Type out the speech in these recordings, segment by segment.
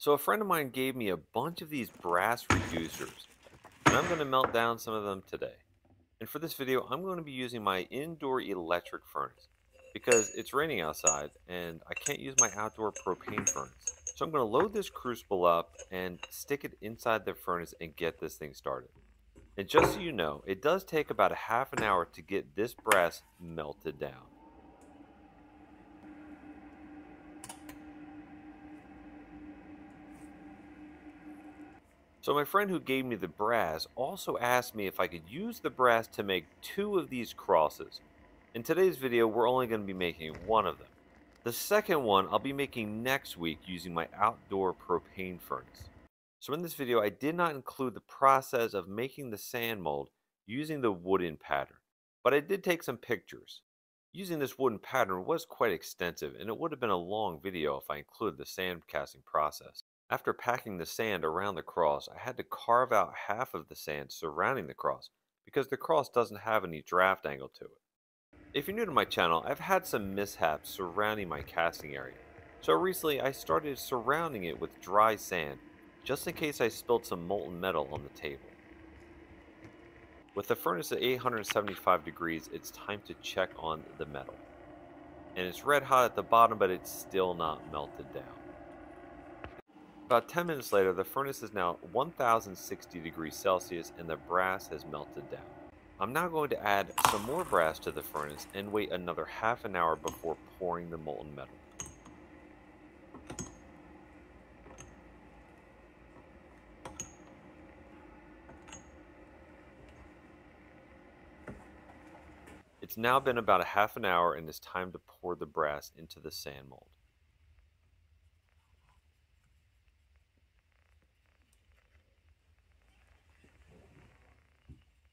So a friend of mine gave me a bunch of these brass reducers, and I'm going to melt down some of them today. And for this video, I'm going to be using my indoor electric furnace because it's raining outside and I can't use my outdoor propane furnace. So I'm going to load this crucible up and stick it inside the furnace and get this thing started. And just so you know, it does take about a half an hour to get this brass melted down. So my friend who gave me the brass also asked me if I could use the brass to make two of these crosses. In today's video, we're only going to be making one of them. The second one I'll be making next week using my outdoor propane furnace. So in this video, I did not include the process of making the sand mold using the wooden pattern, but I did take some pictures. Using this wooden pattern was quite extensive, and it would have been a long video if I included the sand casting process. After packing the sand around the cross, I had to carve out half of the sand surrounding the cross because the cross doesn't have any draft angle to it. If you're new to my channel, I've had some mishaps surrounding my casting area. So recently I started surrounding it with dry sand just in case I spilled some molten metal on the table. With the furnace at 875 degrees, it's time to check on the metal. And it's red hot at the bottom, but it's still not melted down. About 10 minutes later, the furnace is now 1060 degrees Celsius and the brass has melted down. I'm now going to add some more brass to the furnace and wait another half an hour before pouring the molten metal. It's now been about a half an hour and it's time to pour the brass into the sand mold.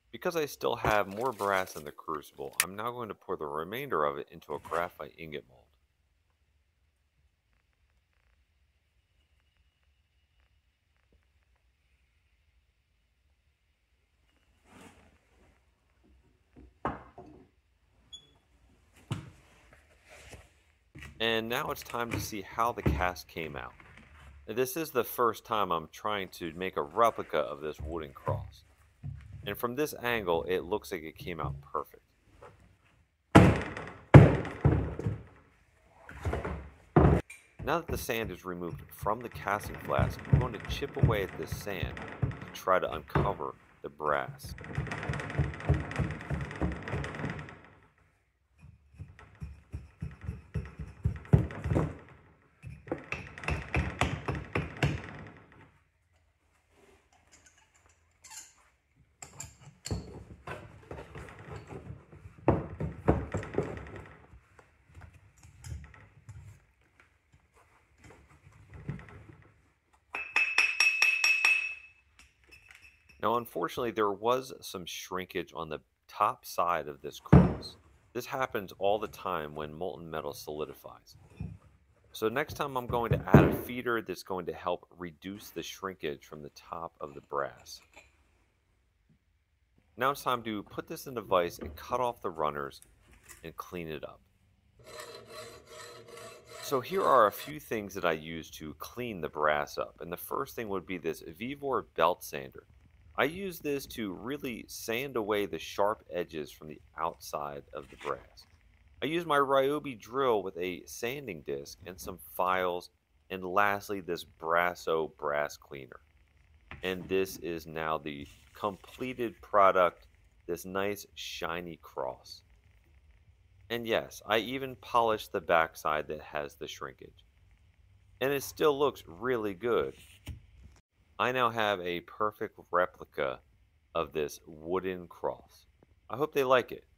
Because I still have more brass in the crucible, I'm now going to pour the remainder of it into a graphite ingot mold. And now it's time to see how the cast came out. This is the first time I'm trying to make a replica of this wooden cross. And from this angle, it looks like it came out perfect. Now that the sand is removed from the casting flask, I'm going to chip away at this sand to try to uncover the brass. Now, unfortunately, there was some shrinkage on the top side of this cross. This happens all the time when molten metal solidifies. So next time I'm going to add a feeder that's going to help reduce the shrinkage from the top of the brass. Now it's time to put this in the vise and cut off the runners and clean it up. So here are a few things that I use to clean the brass up. And the first thing would be this Vivor belt sander. I use this to really sand away the sharp edges from the outside of the brass. I use my Ryobi drill with a sanding disc and some files, and lastly this Brasso brass cleaner. And this is now the completed product, this nice shiny cross. And yes, I even polished the backside that has the shrinkage. And it still looks really good. I now have a perfect replica of this wooden cross. I hope they like it.